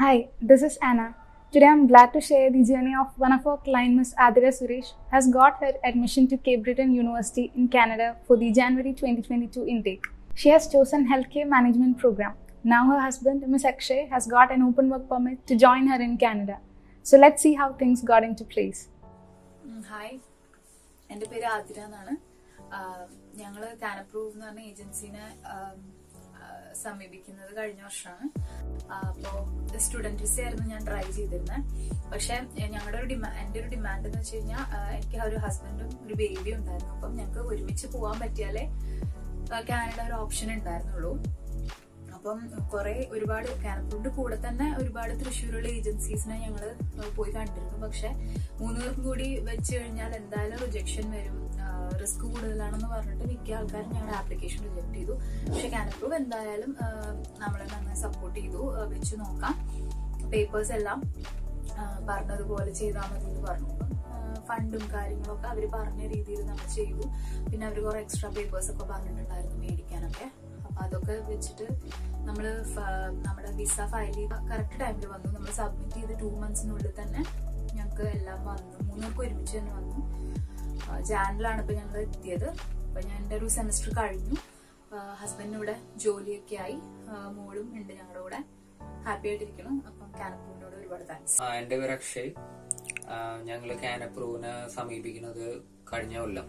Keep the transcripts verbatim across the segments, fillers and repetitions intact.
Hi, this is Anna. Today I am glad to share the journey of one of our client, Miz Adhira Suresh, has got her admission to Cape Breton University in Canada for the January twenty twenty-two intake. She has chosen healthcare management program. Now her husband, Miz Akshay, has got an open work permit to join her in Canada. So let's see how things got into place. Hi, my name is Adhira. Uh, we have a CanApprove agency uh, uh, uh, the student is here and I try to but I demand a demand a husband and a baby and I Canada option agencies risk of application rejected. She can approve and the support which you know papers partner the quality fund every partner either extra papers which visa file correct time to submit the two months Jan Lana Penal theatre, Panyandaru semester cardinu, husband noda, Jolie Kai, Modum, and Yanoda, happy Tilkino upon CanApprove noda. And ever Akshay, Yangla CanApprove, some begin of the Cardinola,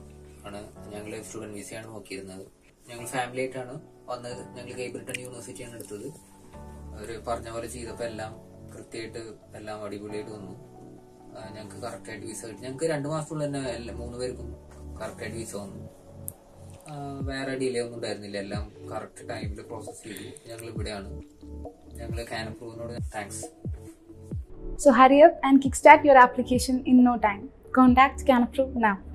on a young student visa and hockey another. Young family turner on the young Cape Breton University and to the Parnavachi, the Pellam, Cricket, Pellam, Adibulatum. I was corrected research. I was corrected research. I was corrected research. I was corrected time to process it. Thanks. So hurry up and kickstart your application in no time. Contact CanApprove now.